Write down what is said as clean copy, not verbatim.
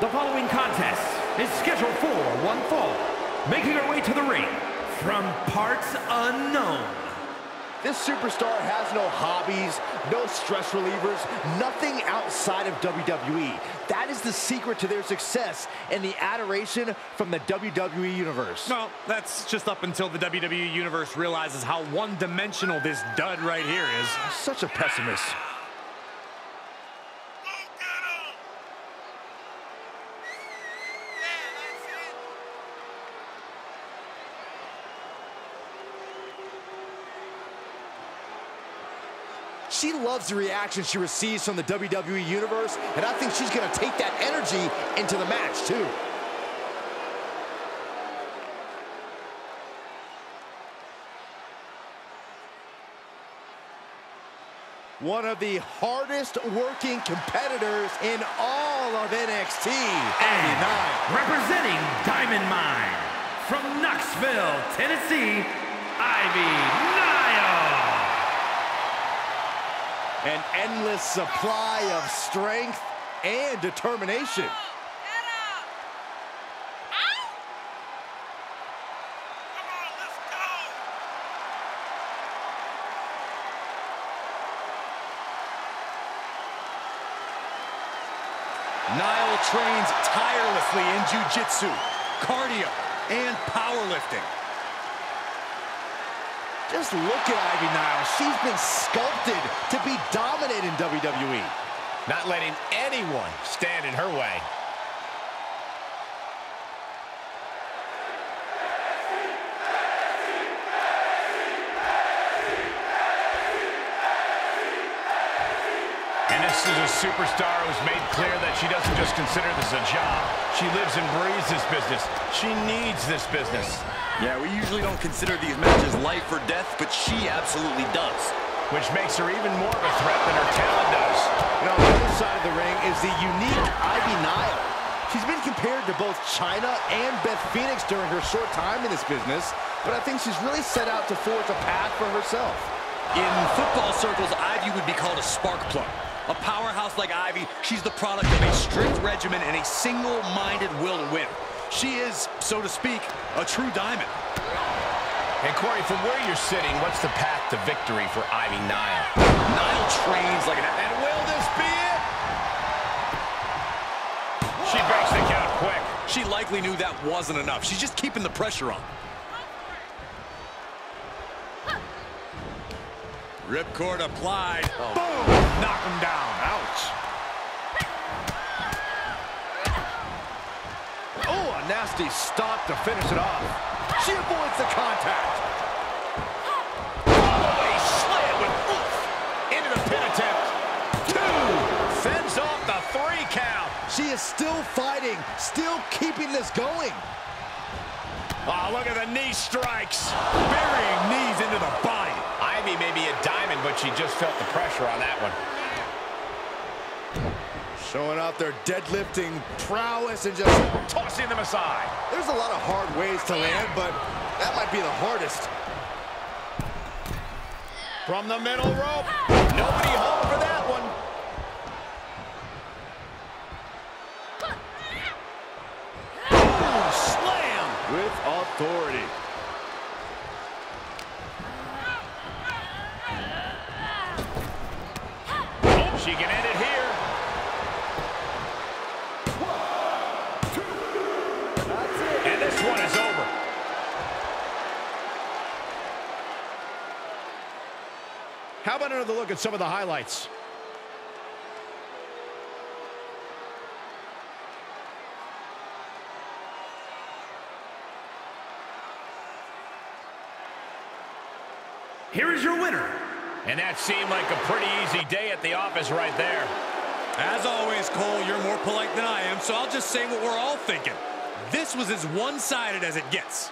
The following contest is scheduled for one fall. Making her way to the ring from parts unknown. This superstar has no hobbies, no stress relievers, nothing outside of WWE. That is the secret to their success and the adoration from the WWE Universe. No, that's just up until the WWE Universe realizes how one-dimensional this dud right here is. Such a pessimist. She loves the reaction she receives from the WWE Universe, and I think she's going to take that energy into the match, too. One of the hardest working competitors in all of NXT. And representing Diamond Mine, from Knoxville, Tennessee, Ivy Nile. An endless supply of strength and determination. Nile trains tirelessly in jiu-jitsu, cardio, and powerlifting. Just look at Ivy Nile. She's been sculpted to be dominant in WWE. Not letting anyone stand in her way. And this is a superstar who's made clear that she doesn't just consider this a job. She lives and breathes this business. She needs this business. Yeah, we usually don't consider these matches life or death, but she absolutely does. Which makes her even more of a threat than her talent does. And on the other side of the ring is the unique Ivy Nile. She's been compared to both Chyna and Beth Phoenix during her short time in this business, but I think she's really set out to forge a path for herself. In football circles, Ivy would be called a spark plug. A powerhouse like Ivy, she's the product of a strict regimen and a single-minded will to win. She is, so to speak, a true diamond. And Corey, from where you're sitting, what's the path to victory for Ivy Nile? Nile trains like an... And will this be it? She breaks the count quick. She likely knew that wasn't enough. She's just keeping the pressure on. Ripcord applied. Oh. Boom! Knock him down. Ouch. Nasty stop to finish it off. She avoids the contact. Holloway slam with oof. Into the pin attempt. Two. Fends off the 3 count. She is still fighting, still keeping this going. Oh, look at the knee strikes. Burying knees into the body. Ivy may be a diamond, but she just felt the pressure on that one. Showing off their deadlifting prowess and just tossing them aside. There's a lot of hard ways to land, but that might be the hardest. From the middle rope. Nobody home for that one. Boom, slam with authority. She can end it here. How about another look at some of the highlights? Here is your winner. And that seemed like a pretty easy day at the office right there. As always, Cole, you're more polite than I am, so I'll just say what we're all thinking. This was as one-sided as it gets.